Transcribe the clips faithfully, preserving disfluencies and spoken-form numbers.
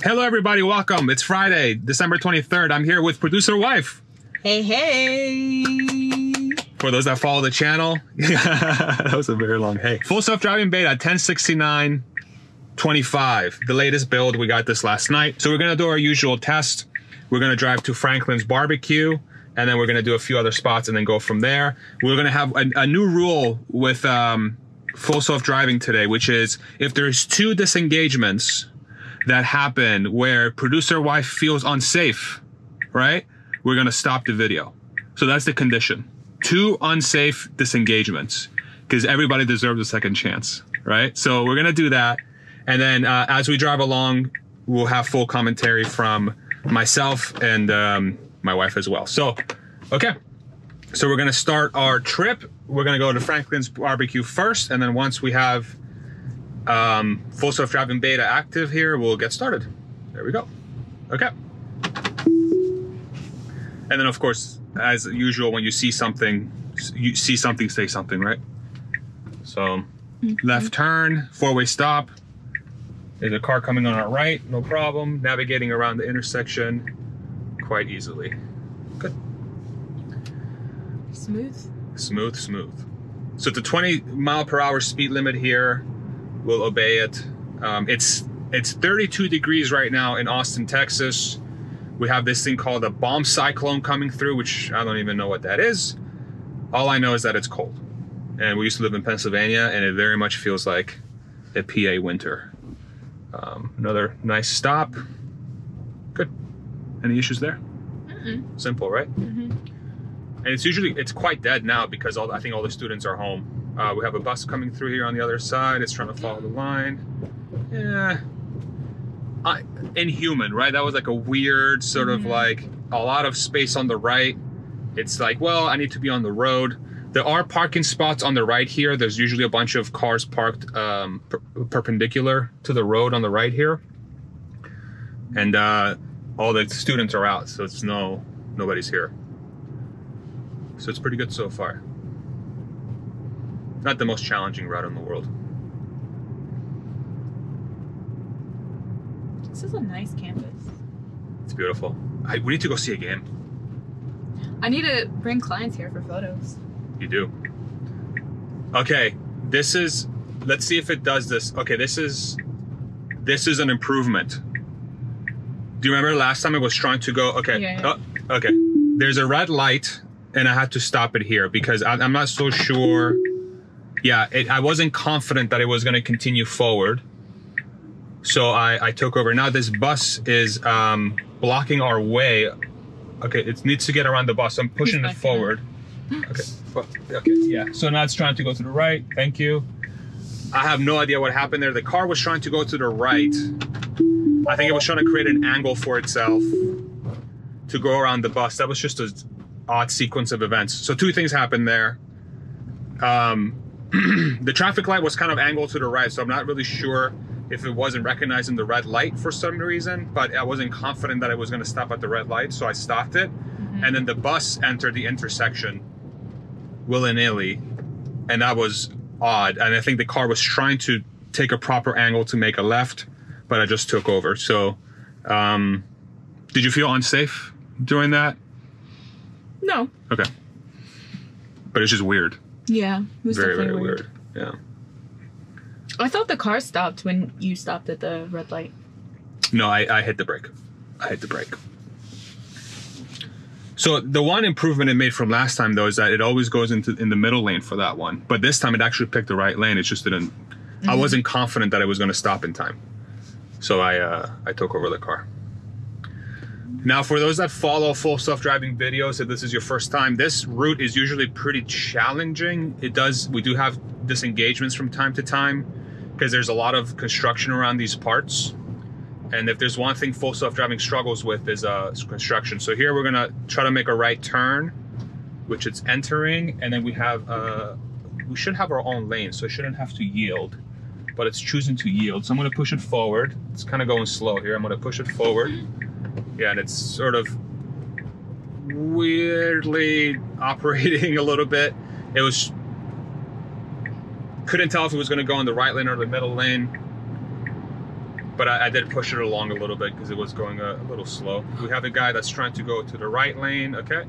Hello, everybody. Welcome. It's Friday, December twenty-third. I'm here with producer wife. Hey, hey. For those that follow the channel, that was a very long hey. Full self-driving beta, ten sixty-nine twenty-five. The latest build. We got this last night. So we're going to do our usual test. We're going to drive to Franklin's Barbecue, and then we're going to do a few other spots and then go from there. We're going to have a, a new rule with um, full self-driving today, which is if there's two disengagements that happen where producer wife feels unsafe, right? We're gonna stop the video. So that's the condition. Two unsafe disengagements, because everybody deserves a second chance, right? So we're gonna do that. And then uh, as we drive along, we'll have full commentary from myself and um, my wife as well. So, okay. So we're gonna start our trip. We're gonna go to Franklin's Barbecue first. And then once we have Um, full self-driving beta active here, we'll get started. There we go. Okay. And then of course, as usual, when you see something, you see something, say something, right? So mm-hmm. Left turn, four-way stop. There's a car coming on our right, no problem. Navigating around the intersection quite easily. Good. Smooth. Smooth, smooth. So the twenty mile per hour speed limit here, we'll obey it. Um, it's it's thirty-two degrees right now in Austin, Texas. We have this thing called a bomb cyclone coming through, which I don't even know what that is. All I know is that it's cold. And we used to live in Pennsylvania, and it very much feels like a P A winter. Um, another nice stop. Good. Any issues there? Mm-mm. Simple, right? Mm-hmm. And it's usually, it's quite dead now because all I think all the students are home. Uh, we have a bus coming through here on the other side. It's trying to follow the line. Yeah. I, inhuman, right? That was like a weird sort of like a lot of space on the right. It's like, well, I need to be on the road. There are parking spots on the right here. There's usually a bunch of cars parked um, per perpendicular to the road on the right here. And uh, all the students are out, so it's no, nobody's here. So it's pretty good so far. Not the most challenging route in the world. This is a nice campus. It's beautiful. I, we need to go see a game. I need to bring clients here for photos. You do. Okay, this is, let's see if it does this. Okay, this is, this is an improvement. Do you remember last time I was trying to go, okay, yeah, yeah. Oh, okay. There's a red light and I had to stop it here because I, I'm not so sure. Yeah, it, I wasn't confident that it was going to continue forward, so I, I took over. Now this bus is um, blocking our way. Okay, it needs to get around the bus. So I'm pushing it forward. Okay, okay, yeah. So now it's trying to go to the right. Thank you. I have no idea what happened there. The car was trying to go to the right. I think it was trying to create an angle for itself to go around the bus. That was just an odd sequence of events. So two things happened there. Um, the traffic light was kind of angled to the right, so I'm not really sure if it wasn't recognizing the red light for some reason, but I wasn't confident that it was going to stop at the red light, so I stopped it. Mm-hmm. And then the bus entered the intersection willy-nilly, and that was odd. And I think the car was trying to take a proper angle to make a left, but I just took over. So um, did you feel unsafe doing that? No. Okay. But it's just weird. Yeah, it was very, very weird. weird. Yeah. I thought the car stopped when you stopped at the red light. No, I, I hit the brake. I hit the brake. So the one improvement it made from last time, though, is that it always goes into in the middle lane for that one. But this time it actually picked the right lane. It just didn't. Mm-hmm. I wasn't confident that it was going to stop in time. So I, uh, I took over the car. Now, for those that follow full self-driving videos, if this is your first time, this route is usually pretty challenging. It does, we do have disengagements from time to time because there's a lot of construction around these parts. And if there's one thing full self-driving struggles with is uh, construction. So here we're gonna try to make a right turn, which it's entering. And then we have, uh, we should have our own lane, so it shouldn't have to yield, but it's choosing to yield. So I'm gonna push it forward. It's kind of going slow here. I'm gonna push it forward. Yeah, and it's sort of weirdly operating a little bit. It was, couldn't tell if it was gonna go in the right lane or the middle lane. but I, I did push it along a little bit because it was going a, a little slow. We have a guy that's trying to go to the right lane, okay?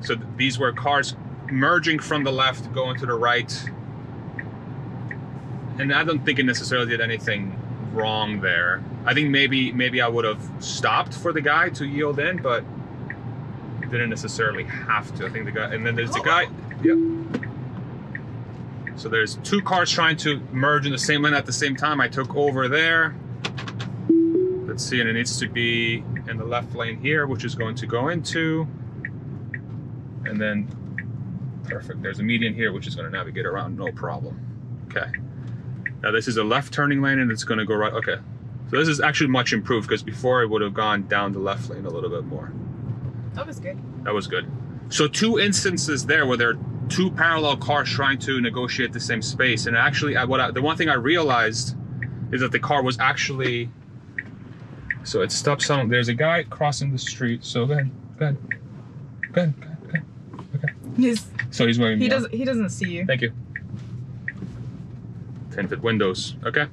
So these were cars merging from the left, going to the right. And I don't think it necessarily did anything wrong there. I think maybe maybe I would have stopped for the guy to yield in, but didn't necessarily have to. I think the guy, and then there's the guy, yep. So there's two cars trying to merge in the same lane at the same time. I took over there. Let's see, and it needs to be in the left lane here, which is going to go into, and then, perfect. There's a median here, which is gonna navigate around, no problem. Okay. Now this is a left turning lane and it's gonna go right, okay. So this is actually much improved because before it would have gone down the left lane a little bit more. That was good. That was good. So two instances there where there are two parallel cars trying to negotiate the same space. And actually, I, what I, the one thing I realized is that the car was actually, so it stops on, there's a guy crossing the street. So go ahead, go ahead, go ahead, go ahead, go ahead. Okay. He's, so he's waving. He doesn't, he doesn't see you. Thank you. ten foot windows, okay.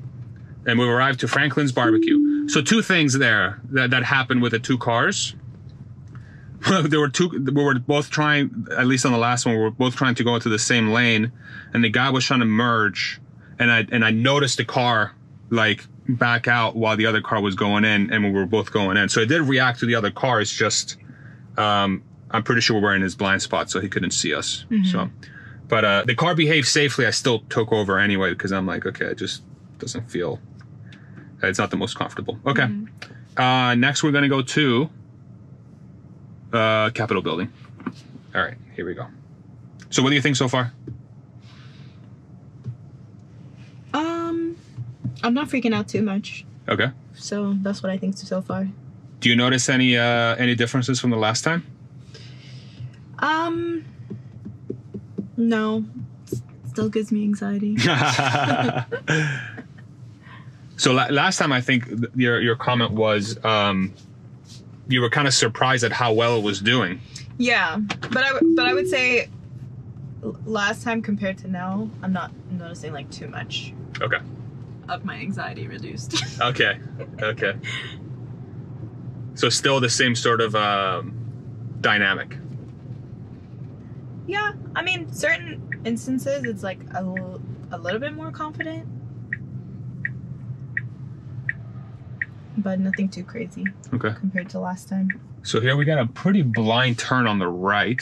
And we've arrived to Franklin's Barbecue. So two things there that, that happened with the two cars. There were two, we were both trying, at least on the last one, we were both trying to go into the same lane, and the guy was trying to merge, and I and I noticed the car like back out while the other car was going in, and we were both going in. So it did react to the other car. It's just, um, I'm pretty sure we were in his blind spot, so he couldn't see us. Mm-hmm. So, but uh, the car behaved safely. I still took over anyway because I'm like, okay, it just doesn't feel, it's not the most comfortable. Okay, mm-hmm. uh, next we're gonna go to. Uh, Capitol building. All right, here we go. So what do you think so far? Um, I'm not freaking out too much. Okay. So that's what I think so far. Do you notice any, uh, any differences from the last time? Um, no, it still gives me anxiety. So la last time I think your, your comment was, um, you were kind of surprised at how well it was doing. Yeah, but I, but I would say last time compared to now, I'm not noticing like too much. Okay. Of my anxiety reduced. Okay, okay. So still the same sort of um, dynamic. Yeah, I mean, certain instances, it's like a, l a little bit more confident. But nothing too crazy. Okay. Compared to last time. So here we got a pretty blind turn on the right.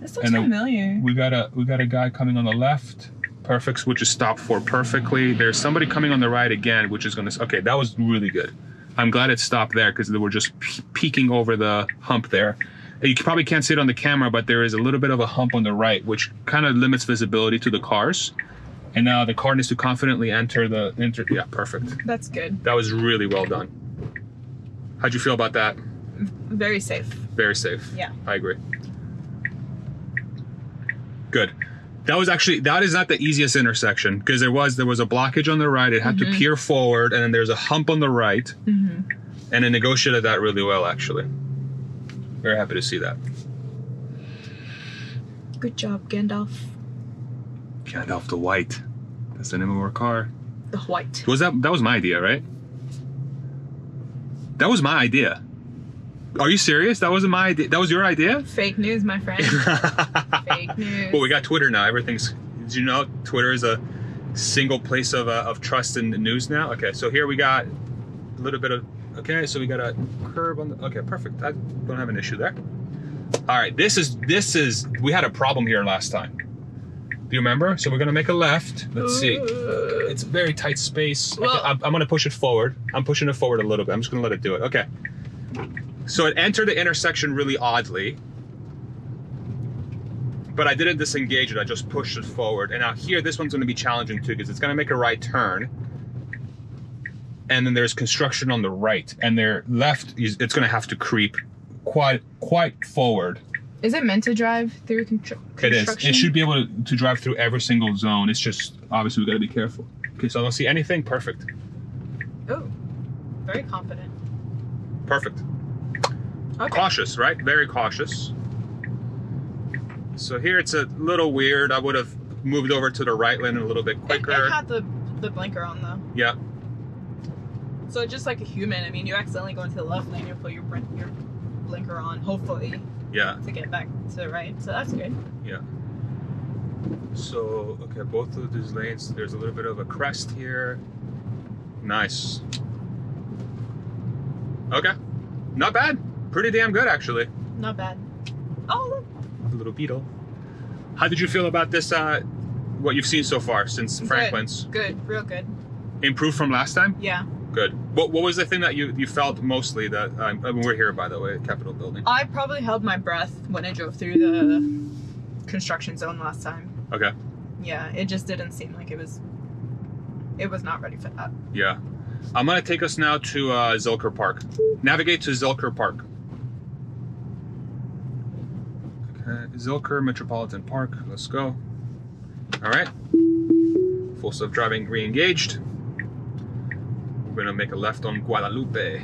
This looks familiar. We got a we got a guy coming on the left. Perfect, which is stopped for perfectly. There's somebody coming on the right again, which is gonna. Okay, that was really good. I'm glad it stopped there because they were just pe peeking over the hump there. And you probably can't see it on the camera, but there is a little bit of a hump on the right, which kind of limits visibility to the cars. And now the car needs to confidently enter the, enter, yeah, perfect. That's good. That was really well done. How'd you feel about that? Very safe. Very safe. Yeah. I agree. Good. That was actually, that is not the easiest intersection because there was, there was a blockage on the right. It had mm-hmm. to peer forward and then there's a hump on the right. Mm-hmm. And it negotiated that really well, actually. Very happy to see that. Good job, Gandalf. Gandalf the White. That's the name of our car. The White. Was that that was my idea, right? That was my idea. Are you serious? That wasn't my idea. That was your idea? Fake news, my friend. Fake news. Well, we got Twitter now. Everything's. Did you know Twitter is a single place of uh, of trust in the news now? Okay, so here we got a little bit of. Okay, so we got a curb on the. Okay, perfect. I don't have an issue there. All right, this is this is. We had a problem here last time. Do you remember? So we're gonna make a left. Let's see. Uh, it's a very tight space. Well, okay, I'm, I'm gonna push it forward. I'm pushing it forward a little bit. I'm just gonna let it do it. Okay. So it entered the intersection really oddly, but I didn't disengage it. I just pushed it forward. And now here, this one's gonna be challenging too because it's gonna make a right turn. And then there's construction on the right, and their left is it's gonna have to creep quite quite forward. Is it meant to drive through construction? It is. It should be able to, to drive through every single zone. It's just, obviously, we've got to be careful. Okay, so I don't see anything. Perfect. Oh, very confident. Perfect. Okay. Cautious, right? Very cautious. So here it's a little weird. I would have moved over to the right lane a little bit quicker. It, it had the, the blinker on though. Yeah. So it's just like a human. I mean, you accidentally go into the left lane, you put your, your blinker on, hopefully. Yeah. To get back to the right. So that's good. Yeah. So, okay, both of these lanes, there's a little bit of a crest here. Nice. Okay. Not bad. Pretty damn good, actually. Not bad. Oh, look. A little beetle. How did you feel about this, uh, what you've seen so far since Franklin's? Good. Good. Real good. Improved from last time? Yeah. Good. What, what was the thing that you, you felt mostly that, uh, I mean, we're here, by the way, at Capitol Building. I probably held my breath when I drove through the construction zone last time. Okay. Yeah, it just didn't seem like it was, it was not ready for that. Yeah. I'm going to take us now to uh, Zilker Park. Navigate to Zilker Park. Okay, Zilker Metropolitan Park. Let's go. All right. Full self-driving re-engaged. We're going to make a left on Guadalupe.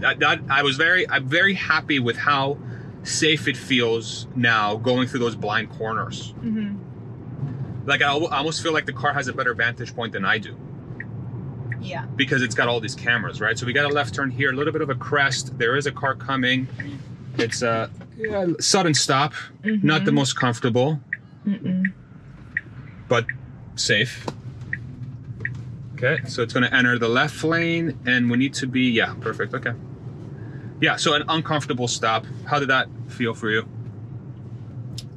That, that, I was very, I'm very happy with how safe it feels now going through those blind corners. Mm-hmm. Like I, I almost feel like the car has a better vantage point than I do. Yeah. Because it's got all these cameras, right? So we got a left turn here, a little bit of a crest. There is a car coming. It's a yeah, sudden stop. Mm-hmm. Not the most comfortable, mm-mm, but safe. Okay, so it's going to enter the left lane and we need to be, yeah, perfect. Okay. Yeah, so an uncomfortable stop. How did that feel for you?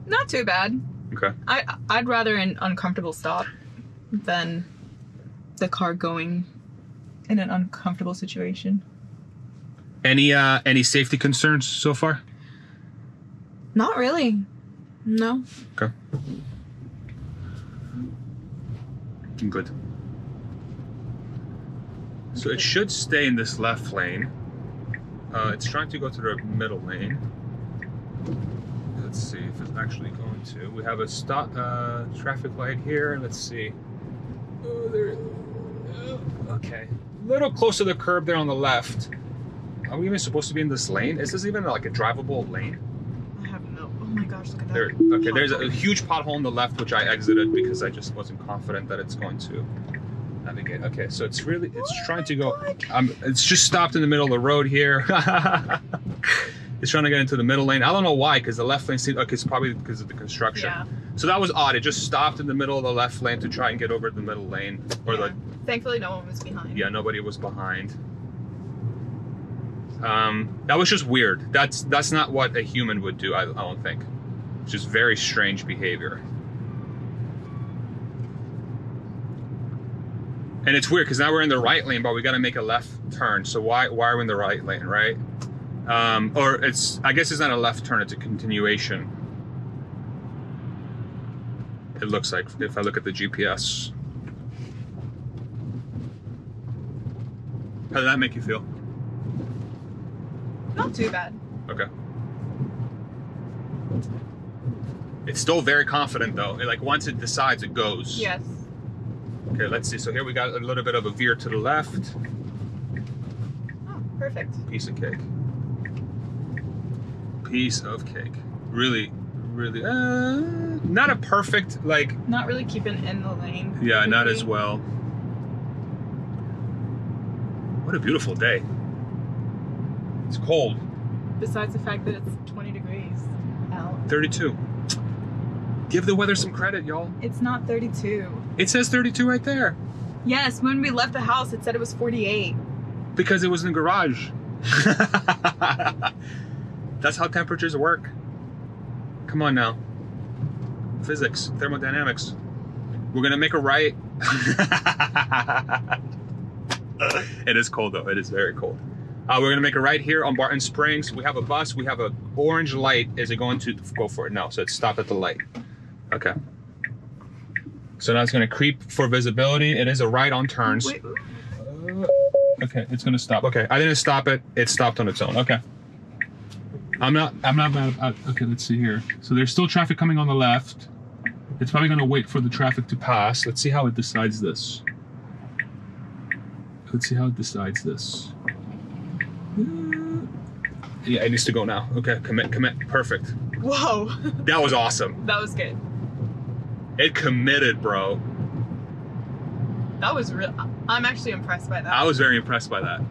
Not too bad. Okay. I, I'd rather an uncomfortable stop than the car going in an uncomfortable situation. Any uh, any safety concerns so far? Not really. No. Okay. I'm good. So it should stay in this left lane. Uh, it's trying to go to the middle lane. Let's see if it's actually going to. We have a stop uh, traffic light here. Let's see. Oh, there. Uh, okay. A little close to the curb there on the left. Are we even supposed to be in this lane? Is this even like a drivable lane? I have no. Oh my gosh, look at that. There, okay, pothole. There's a, a huge pothole on the left, which I exited because I just wasn't confident that it's going to navigate. Okay, so it's really, it's oh trying to go, um, it's just stopped in the middle of the road here. It's trying to get into the middle lane. I don't know why, because the left lane seemed, okay, it's probably because of the construction. Yeah. So that was odd. It just stopped in the middle of the left lane to try and get over the middle lane. Or yeah. the, Thankfully, no one was behind. Yeah, nobody was behind. Um, that was just weird. That's, that's not what a human would do, I, I don't think. It's just very strange behavior. And it's weird because now we're in the right lane, but we got to make a left turn. So why why are we in the right lane, right? Um, or it's, I guess it's not a left turn, it's a continuation. It looks like, if I look at the G P S. How did that make you feel? Not too bad. Okay. It's still very confident though. It, like once it decides, it goes. Yes. Okay, let's see. So here we got a little bit of a veer to the left. Oh, perfect. Piece of cake. Piece of cake. Really, really, uh, not a perfect, like... Not really keeping in the lane. Yeah, not as well. What a beautiful day. It's cold. Besides the fact that it's twenty degrees out. thirty-two. Give the weather some credit, y'all. It's not thirty-two. It says thirty-two right there. Yes, when we left the house, it said it was forty-eight. Because it was in the garage. That's how temperatures work. Come on now. Physics, thermodynamics. We're gonna make a right. It is cold though, it is very cold. Uh, we're gonna make a right here on Barton Springs. We have a bus, we have an orange light. Is it going to go for it? No, so it stopped at the light. Okay. So now it's gonna creep for visibility. It is a right on turns. Wait. Okay, it's gonna stop. Okay, I didn't stop it. It stopped on its own. Okay. I'm not, I'm not mad about, okay, let's see here. So there's still traffic coming on the left. It's probably gonna wait for the traffic to pass. Let's see how it decides this. Let's see how it decides this. Yeah, it needs to go now. Okay, commit, commit, perfect. Whoa. That was awesome. That was good. It committed, bro. That was real. I'm actually impressed by that. I was very impressed by that.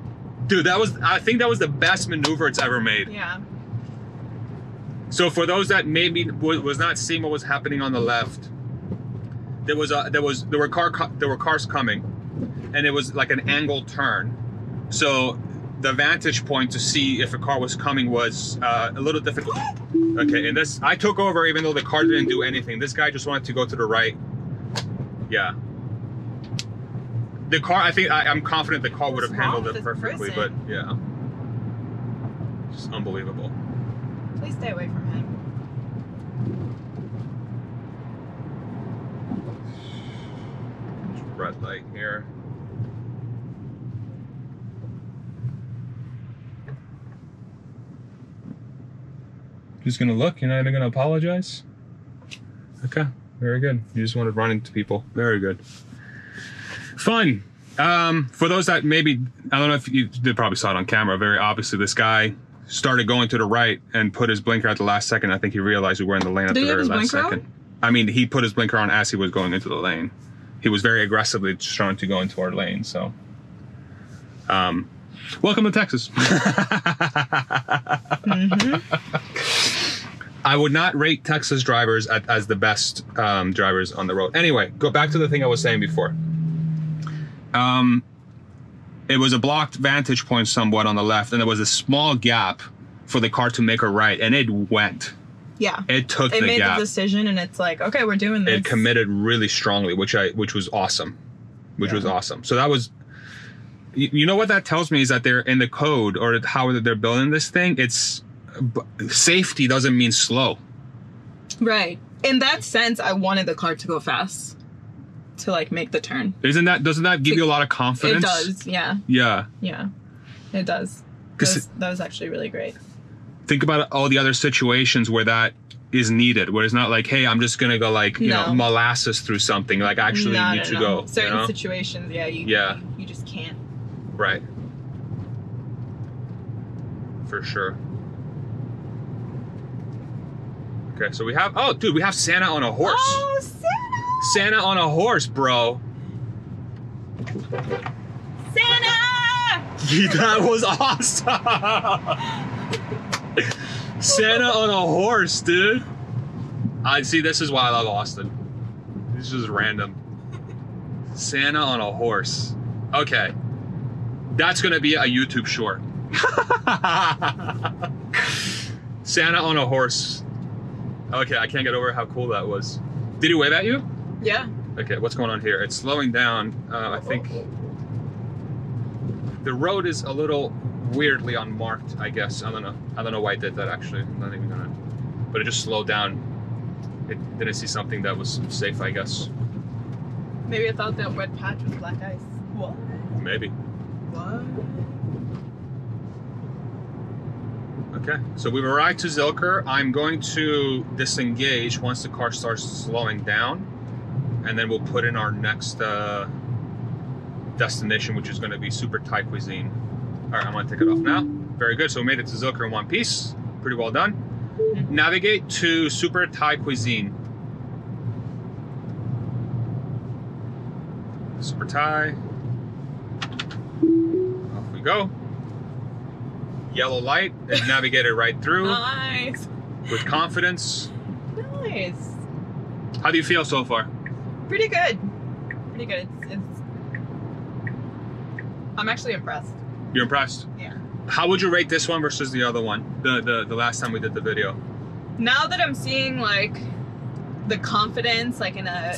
Dude, that was, I think that was the best maneuver it's ever made. Yeah. So for those that maybe was not seeing what was happening on the left, there was a, there was, there were car, there were cars coming, and it was like an angle turn. So the vantage point to see if a car was coming was uh, a little difficult. Okay, and this, I took over even though the car didn't do anything. This guy just wanted to go to the right. Yeah. The car, I think, I, I'm confident the car would have handled it perfectly, but yeah. Just unbelievable. Please stay away from him. Red light here. Just gonna look, you're not even gonna apologize? Okay, very good. You just want to run into people. Very good. Fun. Um, for those that maybe, I don't know if you did, probably saw it on camera, very obviously this guy started going to the right and put his blinker at the last second. I think he realized we were in the lane at did the very last second. On? I mean, he put his blinker on as he was going into the lane. He was very aggressively trying to go into our lane, so. Um, welcome to Texas. mm-hmm. I would not rate Texas drivers at, as the best um, drivers on the road. Anyway, go back to the thing I was saying before. Um, it was a blocked vantage point somewhat on the left, and there was a small gap for the car to make a right, and it went. Yeah, it took it the made gap. The decision, and it's like, okay, we're doing this. It committed really strongly, which I which was awesome, which yeah. was awesome. So that was, you know what that tells me is that they're in the code or how they're building this thing. It's safety doesn't mean slow. Right. In that sense, I wanted the car to go fast to like make the turn. Isn't that doesn't that give to, you a lot of confidence? It does. Yeah. Yeah. Yeah. It does. That was, that was actually really great. Think about all the other situations where that is needed, where it's not like, hey, I'm just going to go like, you no. know, molasses through something. Like, actually, no, you need no, to no. go. Certain you know? situations, yeah you, yeah, you just can't. Right. For sure. Okay, so we have, oh, dude, we have Santa on a horse. Oh, Santa! Santa on a horse, bro. Santa! That was awesome! Santa on a horse, dude. I see. This is why I love Austin. This is random. Santa on a horse. Okay, that's gonna be a YouTube short. Santa on a horse. Okay, I can't get over how cool that was. Did he wave at you? Yeah. Okay, what's going on here? It's slowing down. Uh, I think the road is a little weirdly unmarked, I guess. I don't know. I don't know why I did that actually. I'm not even gonna. But it just slowed down. It didn't see something that was safe, I guess. Maybe I thought that red patch was black ice. What? Maybe. What? Okay. So we've arrived to Zilker. I'm going to disengage once the car starts slowing down, and then we'll put in our next uh, destination, which is going to be Super Thai Cuisine. All right, I'm gonna take it off now. Very good, so we made it to Zilker in one piece. Pretty well done. Mm-hmm. Navigate to Super Thai Cuisine. Super Thai. Off we go. Yellow light, and navigated right through. Nice. With confidence. Nice. How do you feel so far? Pretty good. Pretty good, it's, it's... I'm actually impressed. You're impressed? Yeah. How would you rate this one versus the other one? The, the the last time we did the video. Now that I'm seeing like the confidence, like in a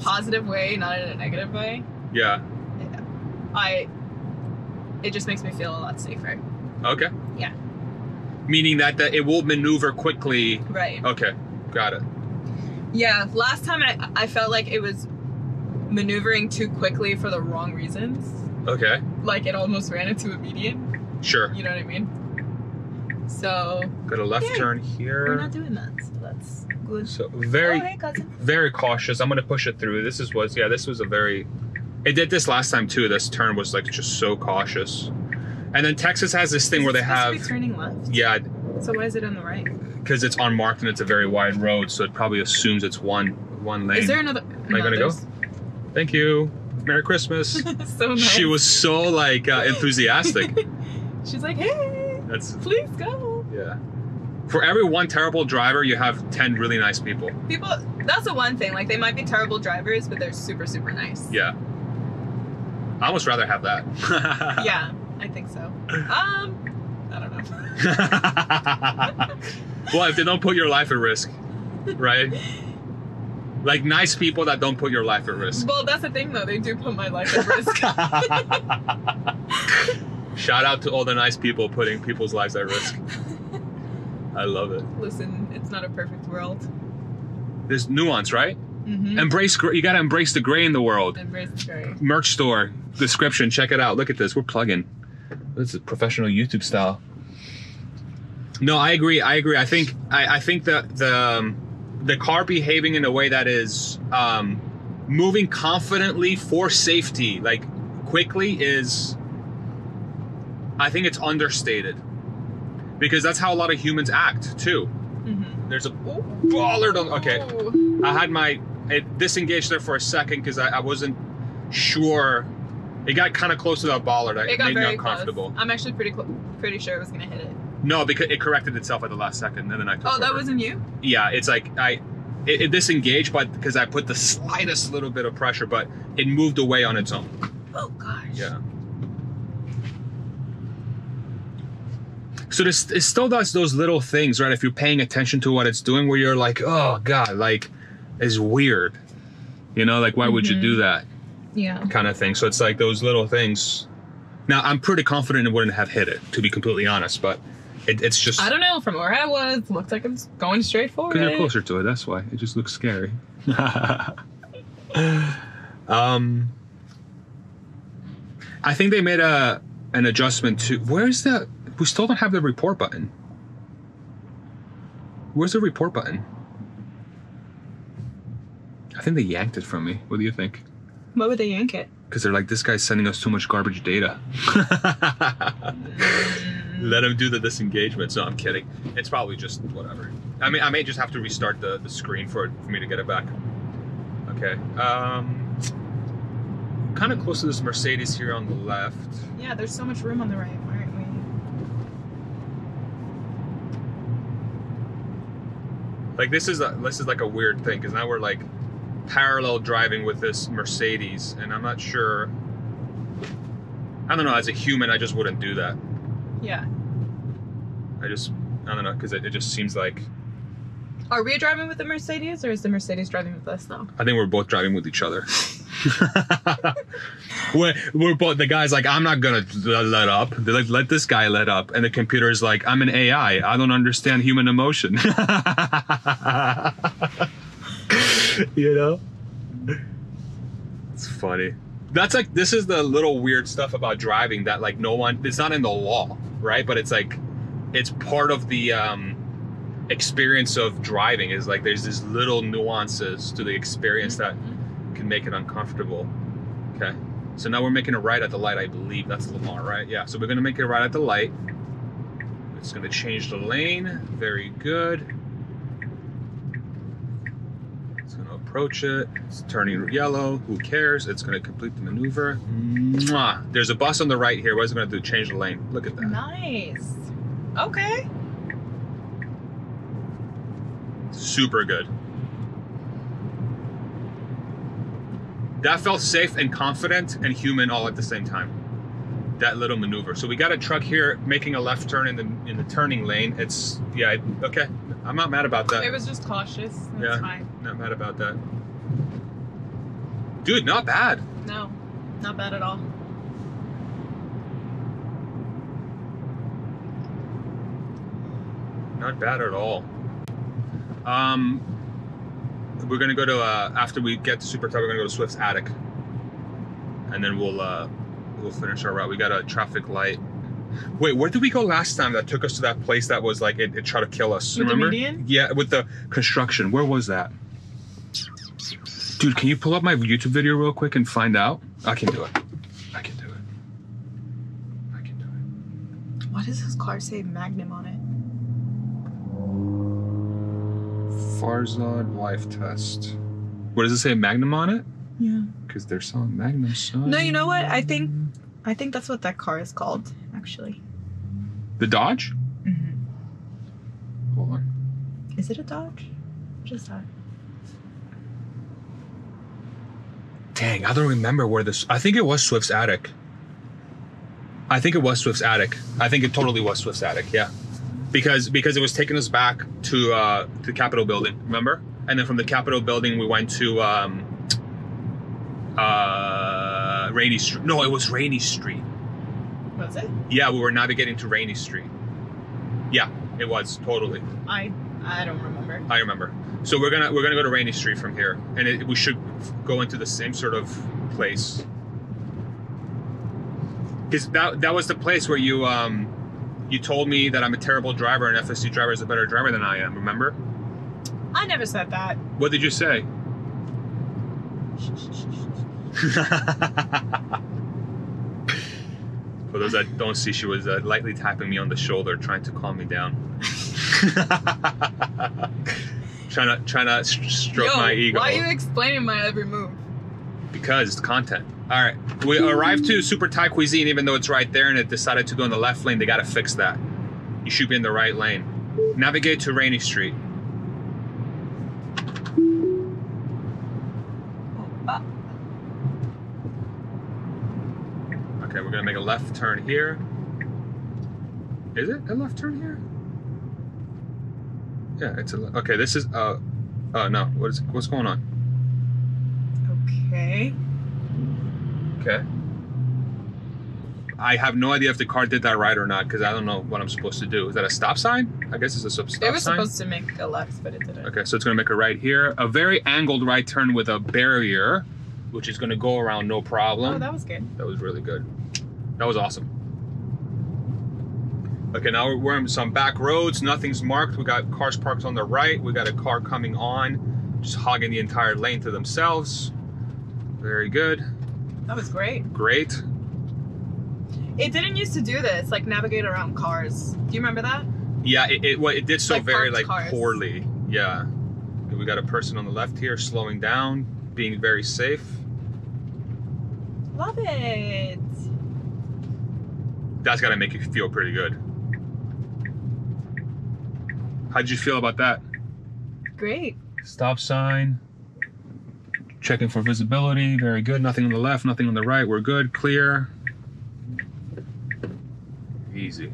positive way, not in a negative way. Yeah. I. It just makes me feel a lot safer. Okay. Yeah. Meaning that that it will maneuver quickly. Right. Okay. Got it. Yeah. Last time I I felt like it was maneuvering too quickly for the wrong reasons. Okay. Like it almost ran into a median. Sure. You know what I mean? So. Got a left yeah, turn here. We're not doing that, so that's good. So very, oh, hey, very cautious. I'm gonna push it through. This is was yeah. This was a very. It did this last time too. This turn was like just so cautious. And then Texas has this thing is where they have. To be turning left. Yeah. So why is it on the right? Because it's unmarked and it's a very wide road, so it probably assumes it's one. one lane. Is there another? Am no, I gonna there's... go? Thank you. Merry Christmas. So nice. She was so like uh, enthusiastic. She's like, hey, that's... please go. Yeah. For every one terrible driver, you have ten really nice people. People, that's the one thing. Like, they might be terrible drivers, but they're super, super nice. Yeah. I almost rather have that. Yeah, I think so. Um, I don't know. Well, if they don't put your life at risk, right? Like, nice people that don't put your life at risk. Well, that's the thing, though. They do put my life at risk. Shout out to all the nice people putting people's lives at risk. I love it. Listen, it's not a perfect world. There's nuance, right? Mm-hmm. Embrace, you gotta embrace the gray in the world. Embrace the gray. Merch store description, check it out. Look at this, we're plugging. This is professional YouTube style. No, I agree. I agree. I think I, I think that the um, the car behaving in a way that is um, moving confidently for safety, like quickly, is. I think it's understated. Because that's how a lot of humans act too. Mm-hmm. There's a baller. Don't, okay, I had my it disengaged there for a second because I, I wasn't sure. It got kind of close to that baller. That it got made very me uncomfortable. Close. I'm actually pretty pretty sure it was gonna hit it. No, because it corrected itself at the last second, and then I. Took oh, over. That wasn't you. Yeah, it's like I it, it disengaged, but because I put the slightest little bit of pressure, but it moved away on its own. Oh gosh. Yeah. So this, it still does those little things, right? If you're paying attention to what it's doing, where you're like, oh God, like, it's weird. You know, like, why mm-hmm. would you do that? Yeah. Kind of thing. So it's like those little things. Now, I'm pretty confident it wouldn't have hit it, to be completely honest, but it, it's just... I don't know. From where I was, it looked like it's going straight forward. Because you're closer to it. That's why. It just looks scary. um, I think they made a an adjustment to... Where is that... We still don't have the report button. Where's the report button? I think they yanked it from me. What do you think? Why would they yank it? Because they're like, this guy's sending us too much garbage data. Let him do the disengagement. So I'm kidding. It's probably just whatever. I mean, I may just have to restart the, the screen for, it, for me to get it back. Okay. Um, kind of close to this Mercedes here on the left. Yeah, there's so much room on the right. Like, this is a, this is like a weird thing, because now we're like parallel driving with this Mercedes, and I'm not sure. I don't know. As a human, I just wouldn't do that. Yeah. I just, I don't know, because it, it just seems like. Are we driving with the Mercedes, or is the Mercedes driving with us now? I think we're both driving with each other. we're, we're both. The guy's like, I'm not gonna let up. They're like, let this guy let up, and the computer is like, I'm an A I. I don't understand human emotion. You know, it's funny. That's like, this is the little weird stuff about driving that like no one. It's not in the law, right? But it's like, it's part of the. Um, experience of driving is like there's these little nuances to the experience that can make it uncomfortable. Okay, so now we're making a right at the light, I believe. That's Lamar, right? Yeah, so we're gonna make it right at the light. It's gonna change the lane. Very good. It's gonna approach it. It's turning yellow. Who cares? It's gonna complete the maneuver. Mwah. There's a bus on the right here. What's it gonna do? Change the lane. Look at that. Nice. Okay. Super good. That felt safe and confident and human all at the same time. That little maneuver. So we got a truck here making a left turn in the in the turning lane. It's yeah, okay. I'm not mad about that. It was just cautious. That's yeah, fine. Not mad about that. Dude, not bad. No, not bad at all. Not bad at all. Um, we're gonna go to uh, after we get to Super Thai, we're gonna go to Swift's Attic, and then we'll uh, we'll finish our route. We got a traffic light. Wait, where did we go last time that took us to that place that was like it, it tried to kill us? With remember? The median? Yeah, with the construction. Where was that? Dude, can you pull up my YouTube video real quick and find out? I can do it. I can do it. I can do it. Why does his car say Magnum on it? Farzad life test. What does it say, Magnum on it? Yeah. Because they're selling Magnum. Son. No, you know what? I think, I think that's what that car is called, actually. The Dodge? Mm-hmm. Hold on. Is it a Dodge? What is that? Dang, I don't remember where this... I think it was Swift's Attic. I think it was Swift's Attic. I think it totally was Swift's Attic, yeah. Because because it was taking us back to uh, the Capitol building, remember? And then from the Capitol building, we went to um, uh, Rainy Street. No, it was Rainy Street. Was it? Yeah, we were navigating to Rainy Street. Yeah, it was totally. I I don't remember. I remember. So we're gonna we're gonna go to Rainy Street from here, and it, we should go into the same sort of place. Because that that was the place where you um. You told me that I'm a terrible driver and F S D driver is a better driver than I am, remember? I never said that. What did you say? For those that don't see, she was uh, lightly tapping me on the shoulder, trying to calm me down. trying to, trying to st stroke Yo, my ego. Why are you explaining my every move? Because it's content. All right, we arrived to Super Thai Cuisine, even though it's right there, and it decided to go in the left lane. They gotta fix that. You should be in the right lane. Navigate to Rainy Street. Okay, we're gonna make a left turn here. Is it a left turn here? Yeah, it's a left. Okay, this is, uh, oh no, what is, what's going on? Okay. Okay. I have no idea if the car did that right or not, because I don't know what I'm supposed to do. Is that a stop sign? I guess it's a stop sign. It was supposed to make a left, but it didn't. Okay, so it's going to make a right here. A very angled right turn with a barrier, which is going to go around no problem. Oh, that was good. That was really good. That was awesome. Okay, now we're on some back roads. Nothing's marked. We got cars parked on the right. We got a car coming on, just hogging the entire lane to themselves. Very good. That was great. Great. It didn't used to do this, like navigate around cars. Do you remember that? Yeah, it it, well, it did so like very like cars. poorly. Yeah. We got a person on the left here slowing down, being very safe. Love it. That's got to make you feel pretty good. How'd you feel about that? Great. Stop sign. Checking for visibility, very good. Nothing on the left, nothing on the right. We're good, clear. Easy.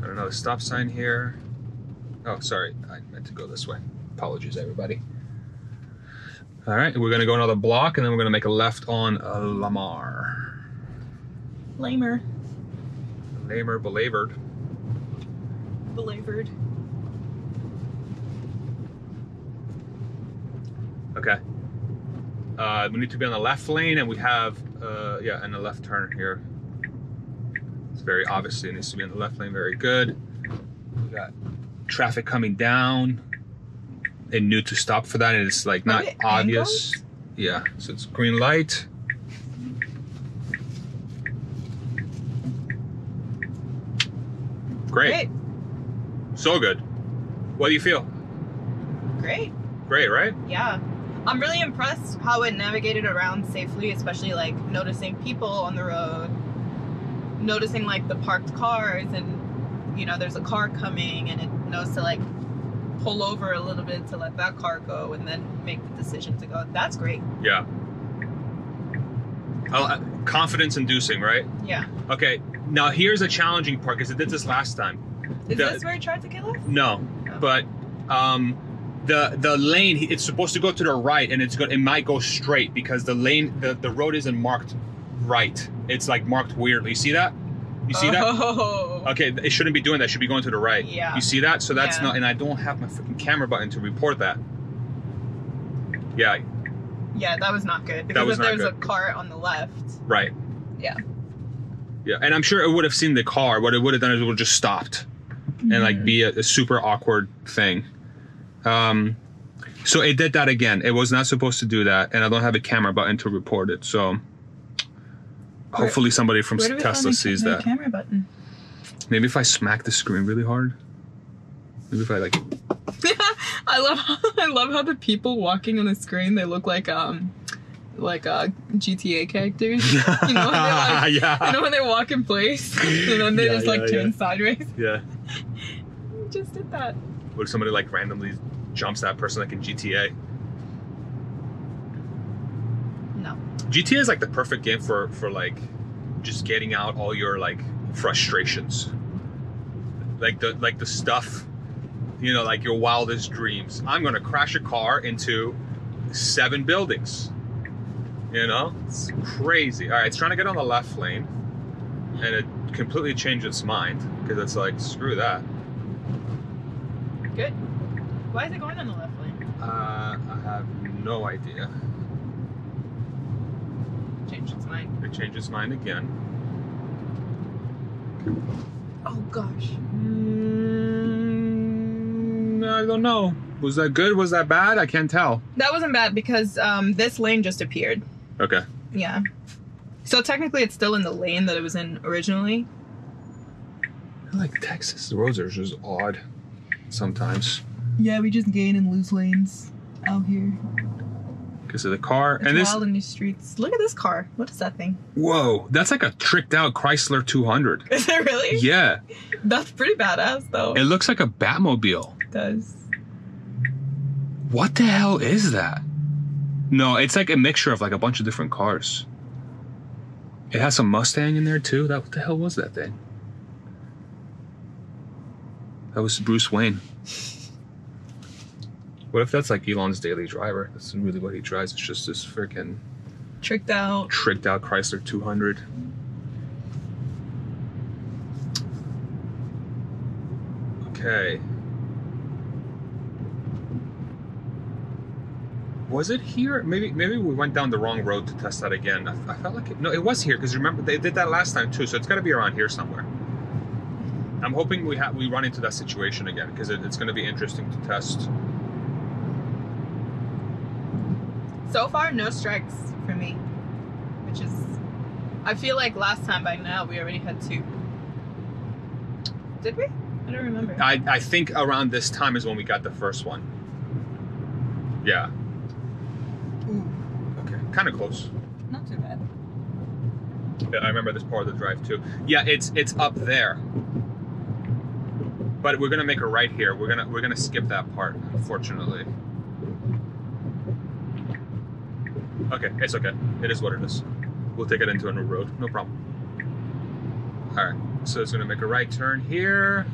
Got another stop sign here. Oh, sorry, I meant to go this way. Apologies, everybody. All right, we're gonna go another block and then we're gonna make a left on uh, Lamar. Lamer. Lamer, belabored. Belabored. Okay. Uh, we need to be on the left lane, and we have, uh, yeah, and a left turn here. It's very obviously it needs to be on the left lane. Very good. We got traffic coming down. It knew to stop for that, and it's like not obvious. Angles? Yeah. So it's green light. Great. Great. So good. What do you feel? Great. Great, right? Yeah. I'm really impressed how it navigated around safely, especially like noticing people on the road, noticing like the parked cars and, you know, there's a car coming and it knows to like pull over a little bit to let that car go and then make the decision to go. That's great. Yeah. I'll, confidence inducing, right? Yeah. Okay. Now here's a challenging part because it did this last time. Is the, this where it tried to kill us? No, oh. but, um, The the lane, it's supposed to go to the right, and it's going. It might go straight because the lane, the, the road isn't marked right. It's like marked weirdly. You see that? You see oh. that? Okay, it shouldn't be doing that. It should be going to the right. Yeah. You see that? So that's yeah. not. And I don't have my freaking camera button to report that. Yeah. Yeah, that was not good. Because that was if not there's good. a car on the left. Right. Yeah. Yeah, and I'm sure it would have seen the car. What it would have done is it would have just stopped, mm. and like be a, a super awkward thing. Um, so it did that again. It was not supposed to do that, and I don't have a camera button to report it. So hopefully somebody from Tesla sees that. Where do we find the camera button? Maybe if I smack the screen really hard. Maybe if I like. I love how, I love how the people walking on the screen, they look like um like uh G T A characters. You know when they like, yeah. You know when they walk in place, you know, and they yeah, just yeah, like turn yeah. sideways. Yeah. Just did that. What if somebody like randomly jumps that person like in G T A? No. G T A is like the perfect game for for like just getting out all your like frustrations. Like the like the stuff, you know, like your wildest dreams. I'm gonna crash a car into seven buildings. You know? It's crazy. Alright, it's trying to get on the left lane and it completely changed its mind because it's like, screw that. Good. Why is it going on the left lane? Uh, I have no idea. Changed its mind. It changed its mind again. Oh gosh. Mm, I don't know. Was that good? Was that bad? I can't tell. That wasn't bad because um, this lane just appeared. Okay. Yeah. So technically it's still in the lane that it was in originally. I like Texas. The roads are just odd. Sometimes. Yeah, we just gain and lose lanes out here. Because of the car. It's and wild this... in these streets. Look at this car. What is that thing? Whoa, that's like a tricked out Chrysler two hundred. Is it really? Yeah. That's pretty badass though. It looks like a Batmobile. It does. What the hell is that? No, it's like a mixture of like a bunch of different cars. It has some Mustang in there too. That, what the hell was that thing? That was Bruce Wayne. What if that's like Elon's daily driver? That's really what he drives. It's just this freaking tricked out, tricked out Chrysler two hundred. Okay. Was it here? Maybe, maybe we went down the wrong road to test that again. I, I felt like it, no, it was here because remember they did that last time too. So it's got to be around here somewhere. I'm hoping we ha we run into that situation again because it, it's going to be interesting to test. So far, no strikes for me, which is, I feel like last time by now we already had two. Did we? I don't remember. I, I think around this time is when we got the first one. Yeah. Ooh. Okay, kind of close. Not too bad. Yeah, I remember this part of the drive too. Yeah, it's it's up there. But we're gonna make a right here. We're gonna we're gonna skip that part, unfortunately. Okay, it's okay. It is what it is. We'll take it into a new road, no problem. All right, so it's gonna make a right turn here.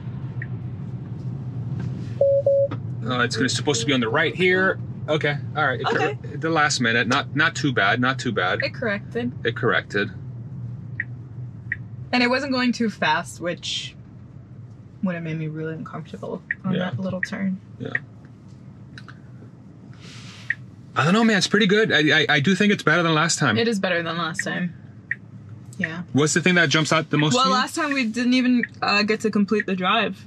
Uh, it's gonna supposed to be on the right here. Okay, all right. It okay. At the last minute, not not too bad, not too bad. It corrected. It corrected. And it wasn't going too fast, which. When it made me really uncomfortable on yeah. that little turn. Yeah. I don't know, man. It's pretty good. I, I I do think it's better than last time. It is better than last time. Yeah. What's the thing that jumps out the most? Well, last time we didn't even uh, get to complete the drive.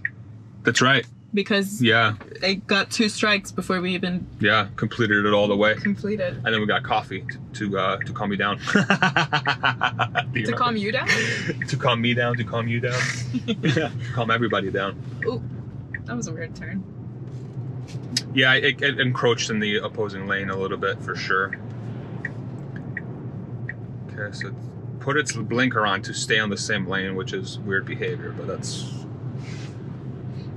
That's right. Because yeah, it got two strikes before we even yeah completed it all the way. Completed. And then we got coffee to to, uh, to calm me down. do you to remember? calm you down. to calm me down. To calm you down. Yeah. Calm everybody down. Ooh, that was a weird turn. Yeah, it, it encroached in the opposing lane a little bit for sure. Okay, so put its blinker on to stay on the same lane, which is weird behavior, but that's.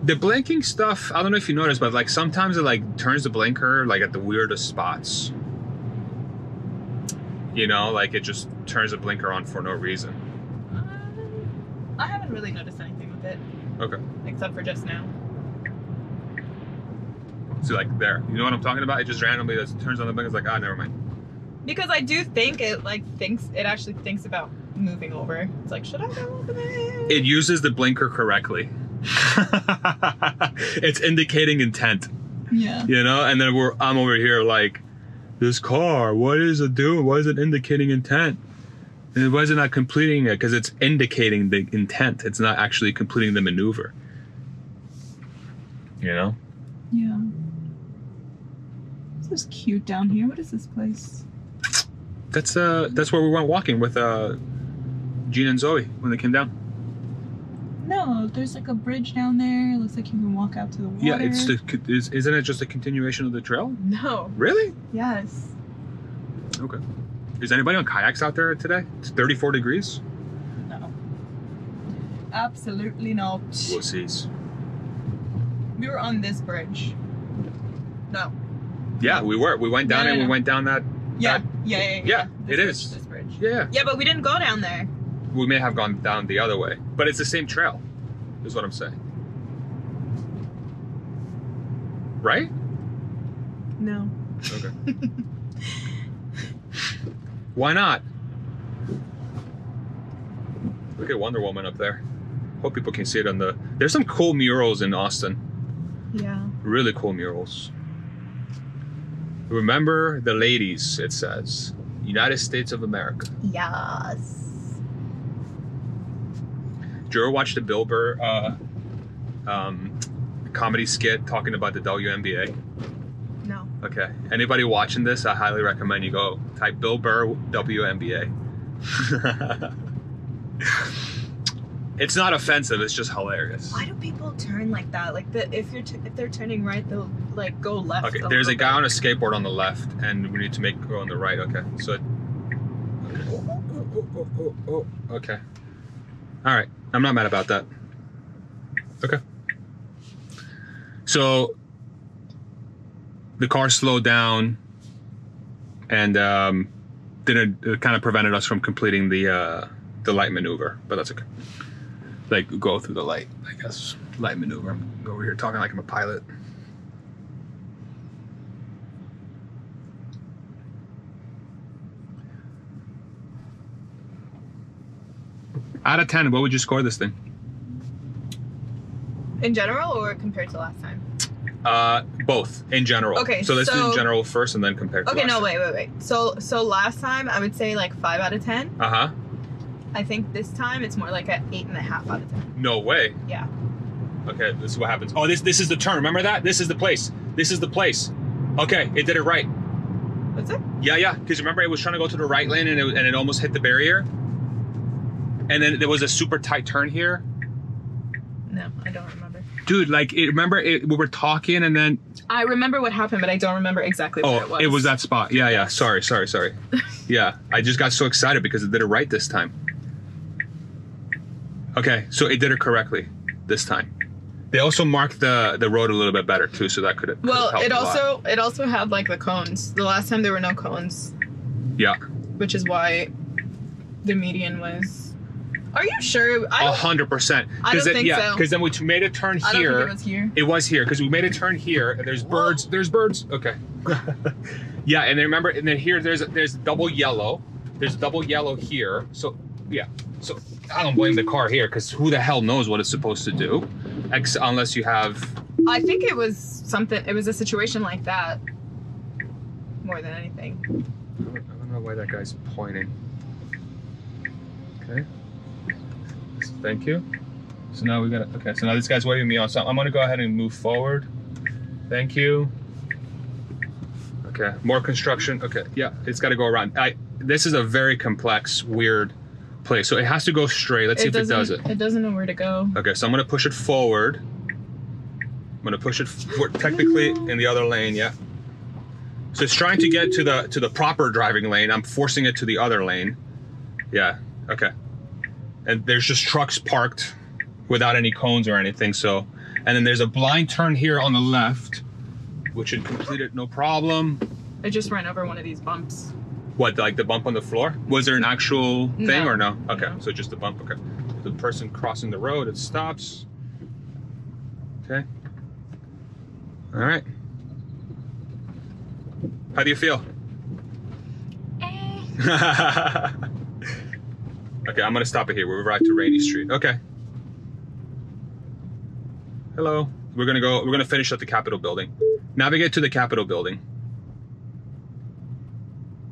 The blinking stuff, I don't know if you noticed, but like sometimes it like turns the blinker like at the weirdest spots. You know, like it just turns the blinker on for no reason. Um, I haven't really noticed anything with it. Okay. Except for just now. So like there, you know what I'm talking about? It just randomly just turns on the blinker, it's like, ah, never mind. Because I do think it like thinks, it actually thinks about moving over. It's like, should I go over there? It uses the blinker correctly. It's indicating intent. Yeah. You know, and then we're I'm over here like, this car, what is it doing? Why is it indicating intent? And why is it not completing it? Because it's indicating the intent. It's not actually completing the maneuver. You know? Yeah. This is cute down here. What is this place? That's uh that's where we went walking with uh Gene and Zoe when they came down. No, there's like a bridge down there. It looks like you can walk out to the water. Yeah, it's the, is, isn't it just a continuation of the trail? No. Really? Yes. Okay. Is anybody on kayaks out there today? It's thirty-four degrees? No. Absolutely not. Wussies. We were on this bridge. No. Yeah, we were. We went down no, no, and no. we went down that. Yeah. That, yeah, yeah, yeah. Yeah, yeah. It bridge, is. This bridge. Yeah. Yeah, but we didn't go down there. We may have gone down the other way, but it's the same trail, is what I'm saying. Right? No. Okay. Why not? Look at Wonder Woman up there. Hope people can see it on the... There's some cool murals in Austin. Yeah. Really cool murals. Remember the ladies, it says. United States of America. Yes. Did you ever watch the Bill Burr uh, um, comedy skit talking about the W N B A? No. Okay. Anybody watching this, I highly recommend you go type Bill Burr W N B A. It's not offensive. It's just hilarious. Why do people turn like that? Like the, if you're t if they're turning right, they'll like go left. Okay. There's a guy on a skateboard on the left, and we need to make go on the right. Okay. So. Okay. Oh, oh, oh, oh, oh, oh. Okay. All right. I'm not mad about that. Okay. So the car slowed down and um, didn't it kind of prevented us from completing the uh, the light maneuver, but that's okay. Like go through the light, I guess. Light maneuver. I'm over here talking like I'm a pilot. Out of ten, what would you score this thing? In general or compared to last time? Uh, both, in general. Okay, so let's so, do in general first and then compare to okay, last no, time. Okay, no, wait, wait, wait. So so last time, I would say like five out of ten. Uh-huh. I think this time it's more like an eight and a half out of ten. No way. Yeah. Okay, this is what happens. Oh, this this is the turn. Remember that? This is the place. This is the place. Okay, it did it right. That's it? Yeah, yeah. Because remember, it was trying to go to the right lane and it, and it almost hit the barrier. And then there was a super tight turn here. No, I don't remember. Dude, like, it, remember it, we were talking and then... I remember what happened, but I don't remember exactly oh, what it was. It was that spot. Yeah, yeah. Sorry, sorry, sorry. Yeah, I just got so excited because it did it right this time. Okay, so it did it correctly this time. They also marked the, the road a little bit better, too, so that could have Well, it also, it also had, like, the cones. The last time there were no cones. Yeah. Which is why the median was... Are you sure? A hundred percent. I don't think so. Because then we made a turn here. I don't think it was here. It was here because we made a turn here. And there's birds. There's birds. Okay. Yeah, and then remember, and then here there's there's double yellow. There's double yellow here. So yeah. So I don't blame the car here because who the hell knows what it's supposed to do, ex unless you have. I think it was something. It was a situation like that. More than anything. I don't, I don't know why that guy's pointing. Okay. Thank you. So now we got to, okay, so now this guy's waving me on, so I'm going to go ahead and move forward. Thank you. Okay, more construction. Okay, yeah, it's got to go around. I. This is a very complex, weird place, so it has to go straight. Let's see if it does it. It doesn't know where to go. Okay, so I'm going to push it forward. I'm going to push it forward, technically in the other lane, yeah. So it's trying to get to the to the proper driving lane. I'm forcing it to the other lane. Yeah, okay. And there's just trucks parked without any cones or anything, so. And then there's a blind turn here on the left, which should complete it, no problem. I just ran over one of these bumps. What, like the bump on the floor? Was there an actual thing no. or no? Okay, no. So just the bump, okay. The person crossing the road, it stops. Okay. All right. How do you feel? Eh. Okay, I'm gonna stop it here. We're right to Rainy Street. Okay. Hello. We're gonna go. We're gonna finish at the Capitol building. Navigate to the Capitol building.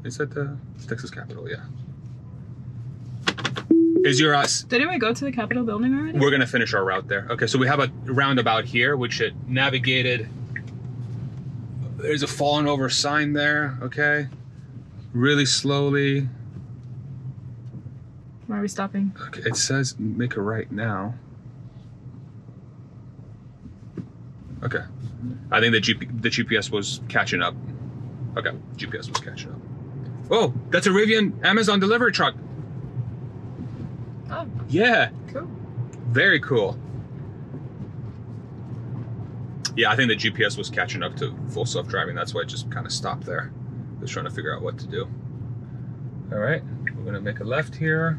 Is that the Texas Capitol? Yeah. Is your us? Didn't we go to the Capitol building already? We're gonna finish our route there. Okay, so we have a roundabout here, which it navigated. There's a fallen over sign there. Okay. Really slowly. Why are we stopping? Okay, it says make a right now. Okay. I think the G P, the G P S was catching up. Okay, G P S was catching up. Oh, that's a Rivian Amazon delivery truck. Oh. Yeah. Cool. Very cool. Yeah, I think the G P S was catching up to full self-driving. That's why it just kind of stopped there. Just trying to figure out what to do. All right, we're gonna make a left here.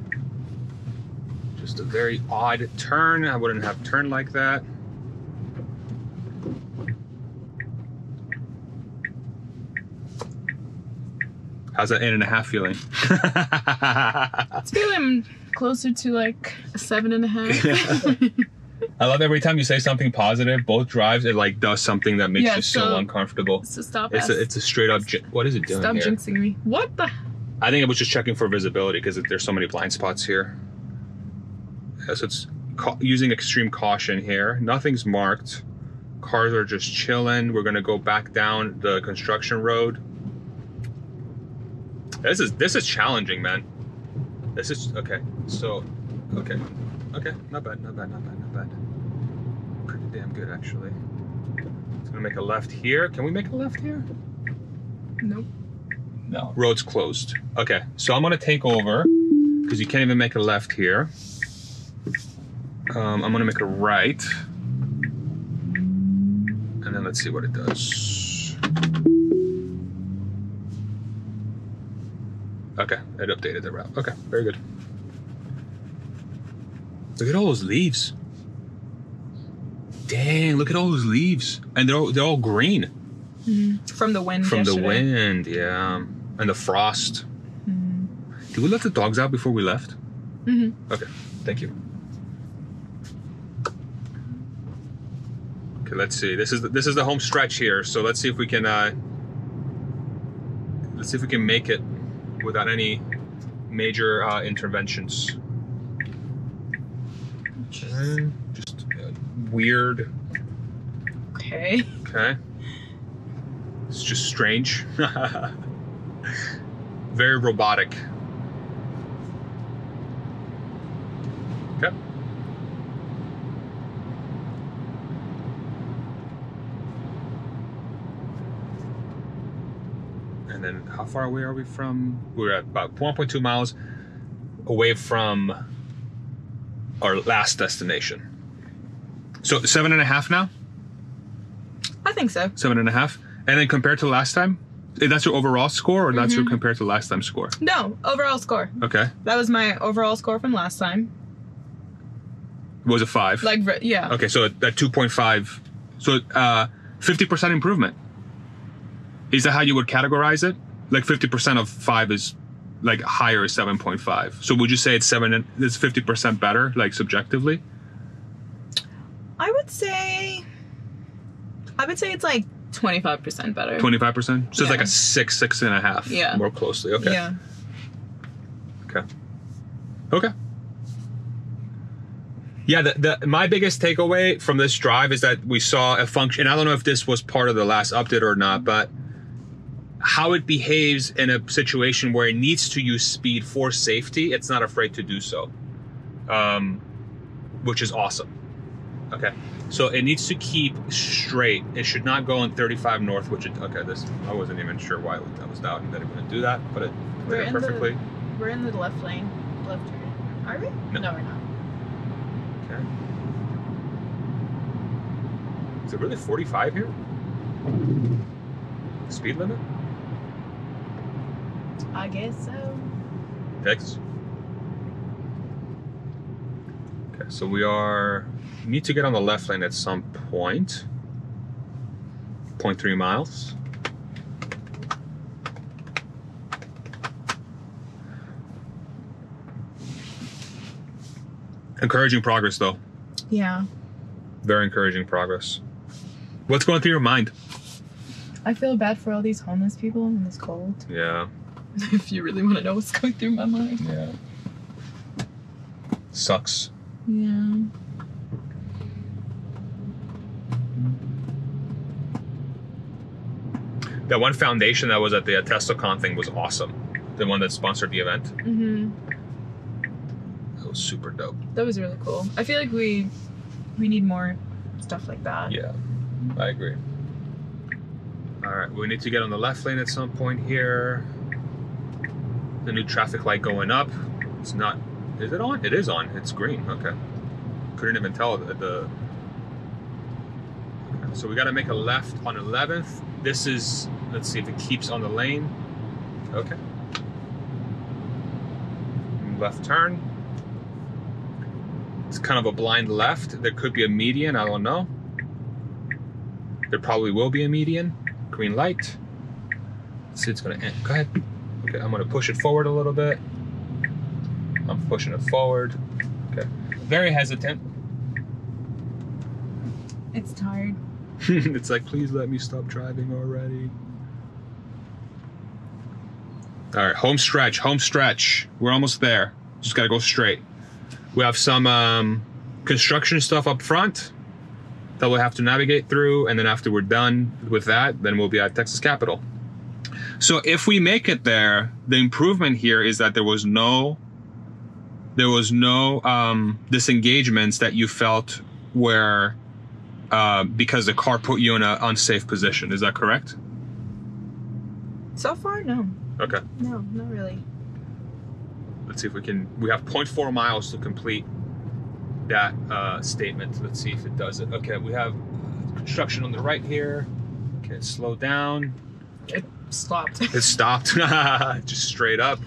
Just a very odd turn. I wouldn't have turned like that. How's that eight and a half feeling? It's feeling closer to like a seven and a half. I love every time you say something positive, both drives, it like does something that makes yeah, you so, so uncomfortable. So stop. It's a, it's a straight up, what is it doing stop here? Stop jinxing me. What the? I think it was just checking for visibility because there's so many blind spots here. Yeah, so it's ca using extreme caution here. Nothing's marked. Cars are just chilling. We're gonna go back down the construction road. This is this is challenging, man. This is okay. So, okay, okay, not bad, not bad, not bad, not bad. Pretty damn good, actually. It's gonna make a left here. Can we make a left here? Nope. No. Road's closed. Okay, so I'm gonna take over because you can't even make a left here. Um, I'm gonna make a right, and then let's see what it does. Okay, it updated the route. Okay, very good. Look at all those leaves. Dang, look at all those leaves. And they're all, they're all green. Mm-hmm. From the wind From yesterday. the wind, yeah. And the frost. Mm-hmm. Did we let the dogs out before we left? Mm-hmm. Okay, thank you. Okay, let's see. This is the, this is the home stretch here. So let's see if we can, uh, let's see if we can make it without any major uh, interventions. Just, just uh, weird. Okay. Okay. It's just strange. Very robotic. Okay. And then how far away are we from? We're at about one point two miles away from our last destination. So seven and a half now? I think so. Seven and a half. And then compared to last time? That's your overall score, or mm-hmm. that's your compared to last time's score? No, overall score. Okay. That was my overall score from last time. It was a five? Like, yeah. Okay, so at two point five. So uh, fifty percent improvement. Is that how you would categorize it? Like fifty percent of five is like higher is seven point five. So would you say it's seven and it's fifty percent better, like subjectively? I would say, I would say it's like twenty-five percent better. twenty-five percent? So yeah. It's like a six, six and a half. Yeah. More closely. Okay. Yeah. Okay. Okay. Yeah, the, the, my biggest takeaway from this drive is that we saw a function, and I don't know if this was part of the last update or not, but how it behaves in a situation where it needs to use speed for safety, it's not afraid to do so, um, which is awesome. Okay, so it needs to keep straight. It should not go on thirty-five north, which it, okay, this, I wasn't even sure why I was doubting that it wouldn't do that, but it did it perfectly. The, we're in the left lane, left turn. Are we? No. No, we're not. Okay. Is it really forty-five here? Speed limit? I guess so. Texas. Okay, so we are need to get on the left lane at some point. zero point three miles. Encouraging progress, though. Yeah. Very encouraging progress. What's going through your mind? I feel bad for all these homeless people in this cold. Yeah. If you really want to know what's going through my mind. Yeah. Sucks. Yeah. That one foundation that was at the Tesla con thing was awesome. The one that sponsored the event. Mm-hmm. That was super dope. That was really cool. I feel like we we need more stuff like that. Yeah. I agree. All right, we need to get on the left lane at some point here. The new traffic light going up. It's not, is it on? It is on, it's green, okay. Couldn't even tell the, the okay. So we gotta make a left on eleventh. This is, let's see if it keeps on the lane. Okay. Left turn. It's kind of a blind left. There could be a median, I don't know. There probably will be a median. Green light. Let's see, it's gonna end, go ahead. Okay, I'm gonna push it forward a little bit. I'm pushing it forward. Okay. Very hesitant. It's tired. It's like, please let me stop driving already. All right, home stretch, home stretch. We're almost there. Just gotta go straight. We have some um, construction stuff up front that we'll have to navigate through, and then after we're done with that, then we'll be at Texas Capitol. So if we make it there, the improvement here is that there was no, there was no um, disengagements that you felt were uh, because the car put you in an unsafe position. Is that correct? So far, no. Okay. No, not really. Let's see if we can, we have zero point four miles to complete that uh, statement. Let's see if it does it. Okay, we have construction on the right here. Okay, slow down. It stopped. It stopped. Just straight up.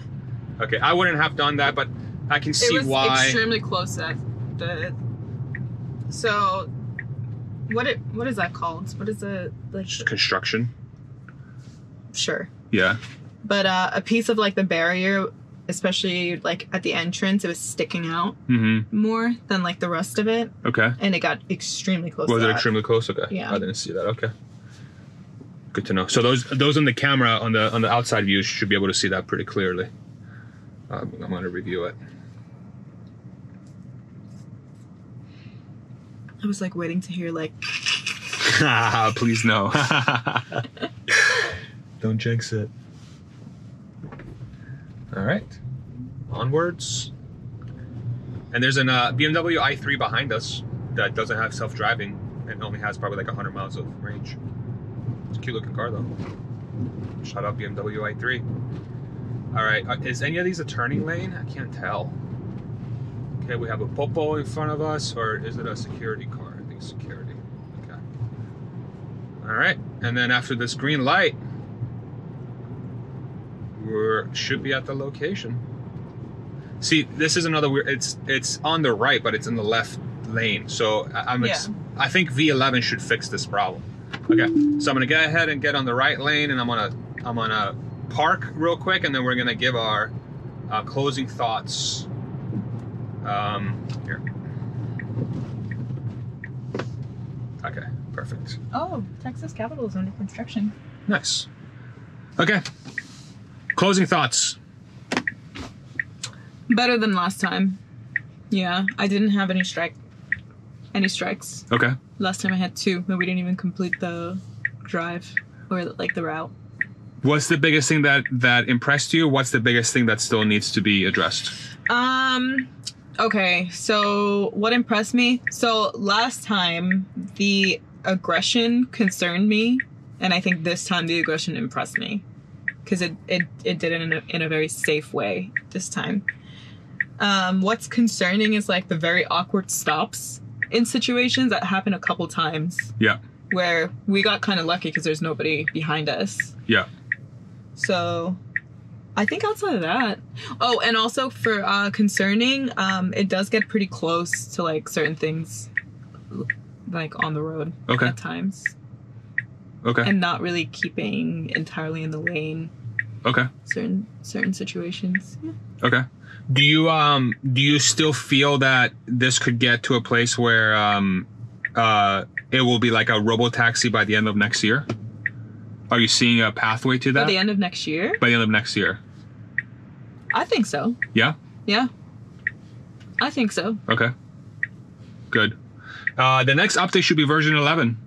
Okay, I wouldn't have done that, but I can see it was why. Extremely close at the, so what it, what is that called? What is it? Like construction. Sure. Yeah. But uh, a piece of like the barrier, especially like at the entrance, it was sticking out mm-hmm. more than like the rest of it. Okay. And it got extremely close. Was it extremely close? Okay. Yeah. I didn't see that. Okay. Good to know. So those those on the camera on the on the outside view should be able to see that pretty clearly. Um, I'm going to review it. I was like waiting to hear like. Please no. Don't jinx it. All right, onwards. And there's an uh, B M W i three behind us that doesn't have self-driving and only has probably like one hundred miles of range. It's a cute looking car though. Shout out B M W i three. All right, is any of these a turning lane? I can't tell. Okay, we have a popo in front of us, or is it a security car? I think security, okay. All right, and then after this green light, we should be at the location. See, this is another weird, it's it's on the right, but it's in the left lane. So I'm yeah. I think V eleven should fix this problem. Okay, so I'm gonna go ahead and get on the right lane, and I'm gonna I'm gonna park real quick, and then we're gonna give our uh, closing thoughts. Um, here. Okay, perfect. Oh, Texas Capitol is under construction. Nice. Okay. Closing thoughts. Better than last time. Yeah, I didn't have any strike, any strikes. Okay. Last time I had two, but we didn't even complete the drive or like the route. What's the biggest thing that that impressed you? What's the biggest thing that still needs to be addressed? Um. Okay. So what impressed me? So last time the aggression concerned me, and I think this time the aggression impressed me. Because it, it, it did it in a, in a very safe way this time. Um, what's concerning is like the very awkward stops in situations that happen a couple times. Yeah. Where we got kind of lucky because there's nobody behind us. Yeah. So I think outside of that. Oh, and also for uh, concerning, um, it does get pretty close to like certain things like on the road okay. at times. Okay. And not really keeping entirely in the lane. Okay. Certain certain situations. Yeah. Okay. Do you um do you still feel that this could get to a place where um uh it will be like a robo-taxi by the end of next year? Are you seeing a pathway to that? By the end of next year? By the end of next year. I think so. Yeah? Yeah. I think so. Okay. Good. Uh the next update should be version eleven.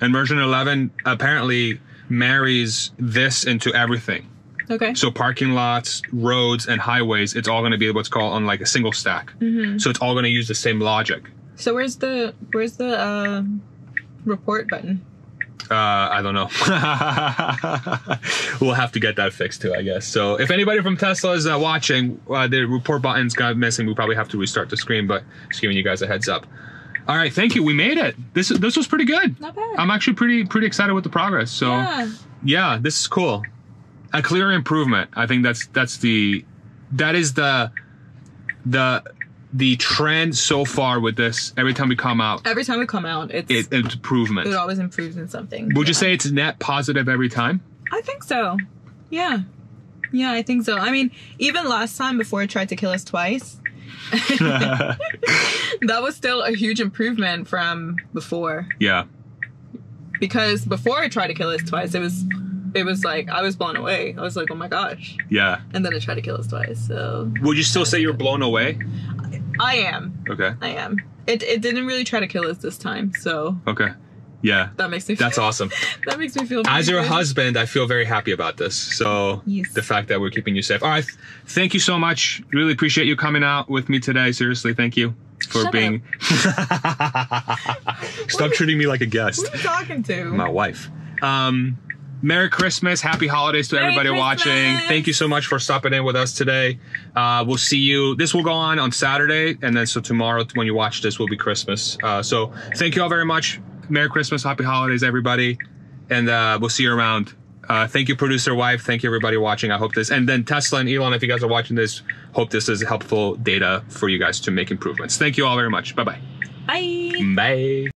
And version eleven apparently marries this into everything. Okay. So parking lots, roads, and highways, it's all going to be what's called on like a single stack. Mm-hmm. So it's all going to use the same logic. So where's the, where's the, uh, report button? Uh, I don't know. We'll have to get that fixed too, I guess. So if anybody from Tesla is uh, watching, uh, the report button's got missing. We probably have to restart the screen, but just giving you guys a heads up. All right, thank you. We made it. This this was pretty good. Not bad. I'm actually pretty pretty excited with the progress. So yeah, yeah this is cool. A clear improvement. I think that's that's the that is the the the trend so far with this. Every time we come out, every time we come out, it's, it, it's improvement. It always improves in something. Would yeah. you say it's net positive every time? I think so. Yeah, yeah, I think so. I mean, even last time before it tried to kill us twice. That was still a huge improvement from before. Yeah, because before I tried to kill us twice, it was it was like I was blown away. I was like, oh my gosh. Yeah. And then it tried to kill us twice. So would you still say you're blown away? I am. Okay. I am. It it didn't really try to kill us this time. So okay. Yeah. That makes me feel, That's awesome. That makes me feel pretty As your good. husband, I feel very happy about this. So yes. the fact that we're keeping you safe. All right. Thank you so much. Really appreciate you coming out with me today. Seriously, thank you for Shut being Stop treating me like a guest. Who are you talking to? My wife. Um Merry Christmas. Happy holidays to Merry everybody Christmas. watching. Thank you so much for stopping in with us today. Uh, we'll see you. This will go on on Saturday. And then so tomorrow when you watch this will be Christmas. Uh, so thank you all very much. Merry Christmas, happy holidays, everybody. And uh, we'll see you around. Uh, thank you, producer wife. Thank you, everybody watching. I hope this, and then Tesla and Elon, if you guys are watching this, hope this is helpful data for you guys to make improvements. Thank you all very much. Bye-bye. Bye. Bye. Bye.